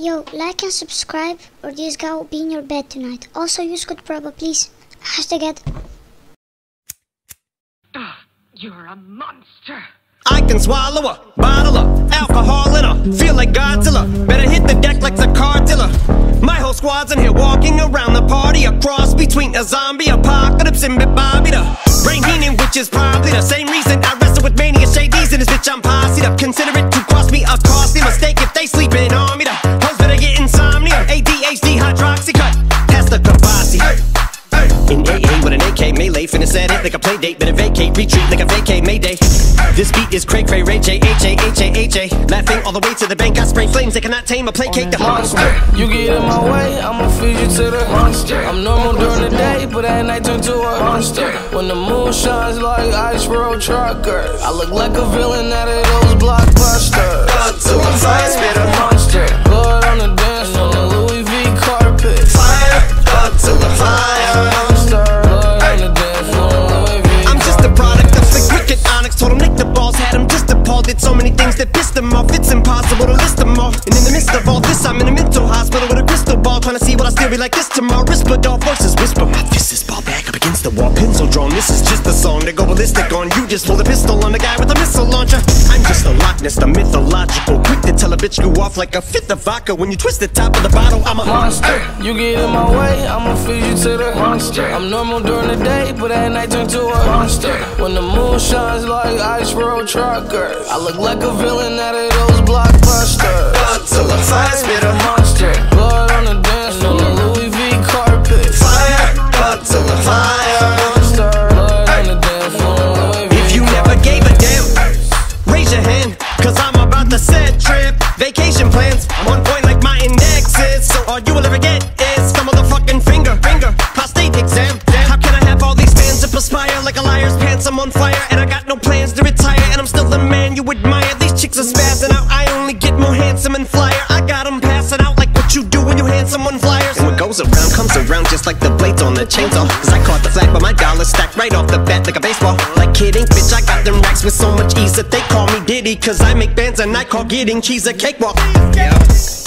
Yo, like and subscribe or this guy will be in your bed tonight. Also use code ProAbo, please. #. You're a monster. I can swallow a bottle of alcohol in her. Feel like Godzilla. Better hit the deck like the cartilla. My whole squad's in here walking around the party. A cross between a zombie apocalypse and Bobby the Brain Heenan, which is probably the same reason I wrestle with mania shadies in this bitch. I'm posse'd up. Consider it to cost me a costly mistake if they sleeping on me. The hoes better get insomnia. ADHD hydroxy cut. Pass the kabasi. In AA with an AK melee, finna set it like a play date. Better vacate, retreat like a vacay mayday. This beat is cray cray, Ray J, H-A-H-A-H-A. Laughing all the way to the bank, I spray flames. They cannot tame or placate the monster. You get in my way, I'ma feed you to the monster. I'm normal during the day, but at night turn to a monster. When the moon shines like ice road truckers, I look like a villain out of those blockbusters. Godzilla, fire, spit a monster. Blood on the dance floor, the Louis V carpet. Fire, Godzilla, fire. Did so many things that pissed them off, it's impossible to list them all. And in the midst of all this, I'm in a mental hospital with a crystal ball, trying to see what I still be like this tomorrow. Rispadol voices whisper, my fist is ball back up against the wall, pencil drawn. This is just a song to go ballistic on. You just pulled a pistol on the guy with a missile launcher. I'm just a Loch Ness, the mythological, quick to tell a bitch you off like a fifth of vodka. When you twist the top of the bottle, I'm a monster. You get in my way, I'ma feed you to the monster. I'm normal during the day, but at night turn to a monster. When the moon shines like ice road truckers, I look like a villain out of those blockbusters. Godzilla, fire, spit a monster. Blood on the dance floor, the Louis V carpet. Fire, Godzilla, fire. Monster, blood on the dance floor, Louis V. If you never gave a damn, raise your hand, cause I'm about to set trip. Vacation plans, I'm on point like my indexes. So all you will ever get is the motherfucking finger. Prostate exam, damn. How can I have all these fans that perspire like a liar's pants? I'm on fire and I got no plans to retire. And I'm still the man you admire. These chicks are spazzing out, I only get more handsome and flyer. I got them passing out like what you do when you hand someone flyers. And what goes around comes around, just like the blades on the chainsaw. Cause I caught the flag, but my dollars stacked right off the bat like a baseball. Like kidding, bitch, I got them racks with so much ease that they call me Diddy. Cause I make bands and I call getting cheese a cakewalk. Yeah.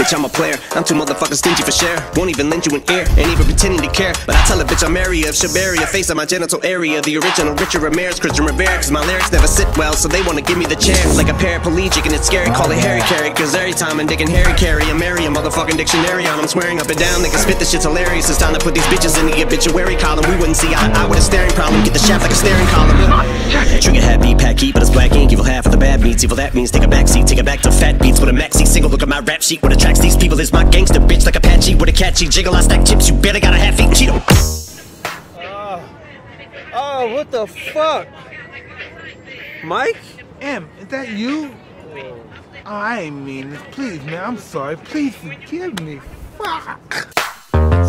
Bitch, I'm a player, I'm too motherfucking stingy for share. Won't even lend you an ear, ain't even pretending to care. But I tell a bitch I'm area of Shabaria, face on my genital area. The original Richard Ramirez, Christian Rivera. Cause my lyrics never sit well, so they wanna give me the chair. Like a paraplegic and it's scary, call it Harry Carry. Cause every time I'm digging Harry Carry, I'm marrying a motherfucking dictionary on. I'm swearing up and down, they can spit, this shit's hilarious. It's time to put these bitches in the obituary column. We wouldn't see eye to eye with a staring problem. Get the shaft like a staring column. Trigger happy, pack heat, but it's black ink. Evil half of the bad meats, evil that means take a backseat. Take it back to fat beats with a maxi single. Look at my rap sheet, what attracts these people is my gangster bitch like Apache. With a catchy jiggle, I stack chips, you better got a half-eat Cheeto. Oh, what the fuck? Mike? M, is that you? Oh, I mean, please, man, I'm sorry. Please forgive me. Fuck.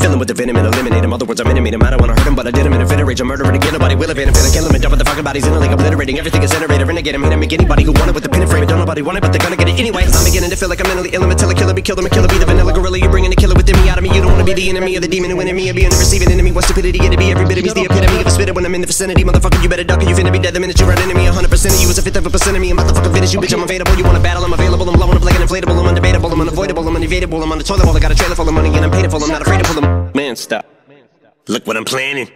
Filling with the venom and eliminate him. Other words, I'm intimate him. I don't want to hurt him, but I did him in a fit of rage. I'm murdering again. Nobody will evade him. Finna kill him and dump the fucking bodies in the lake. Obliterating everything is iterator. Renegade him. Hit him. Make anybody who wanted with the pin and frame. Don't nobody want it, but they're gonna get it anyway. Cause I'm beginning to feel like I'm mentally ill. I'm a killer. Kill me, kill them, kill be the vanilla gorilla. You're bringing the killer within me out of me. You don't want to be the enemy of the demon who enemy of being the receiving enemy. What stupidity it'd be. Every bit of me's the epitome of a spitter when I'm in the vicinity. Motherfucker, you better duck or you finna be dead the minute you run into me. 100% of you is a fifth of a percent of me. I'm about to fucking finish you, bitch. I'm available. You want to battle? I'm available. I'm blowing up like an inflatable. I'm undebatable. I'm unavoidable. I'm unevadable. I'm on the toilet bowl. I got a trailer full of money and I'm paid for. I'm not afraid to pull them. Man, stop. Look what I'm planning.